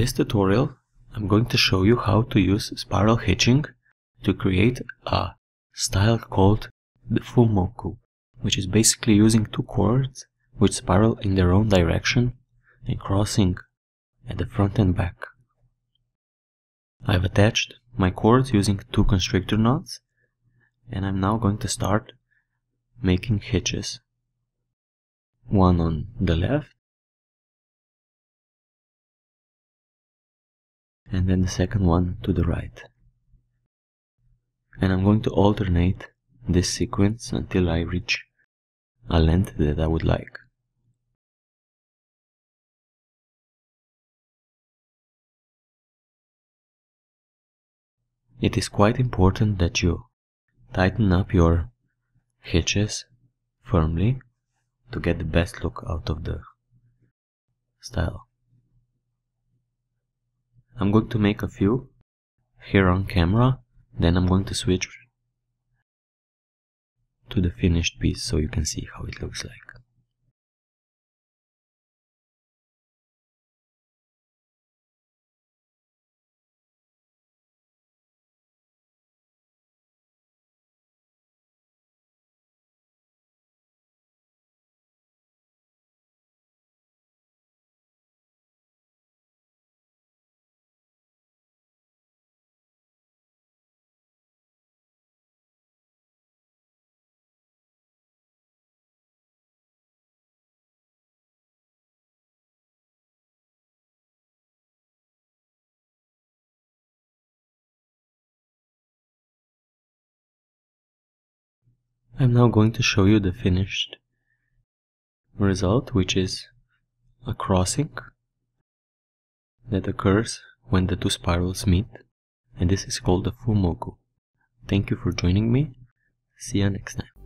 this tutorial, I'm going to show you how to use spiral hitching to create a style called the full moku, which is basically using two chords which spiral in their own direction and crossing at the front and back. I've attached my chords using two constrictor knots, and I'm now going to start making hitches. One on the left, and then the second one to the right. And I'm going to alternate this sequence until I reach a length that I would like. It is quite important that you tighten up your hitches firmly to get the best look out of the style. I'm going to make a few here on camera, then I'm going to switch to the finished piece so you can see how it looks like. I'm now going to show you the finished result, which is a crossing that occurs when the two spirals meet, and this is called a full moku. Thank you for joining me. See you next time.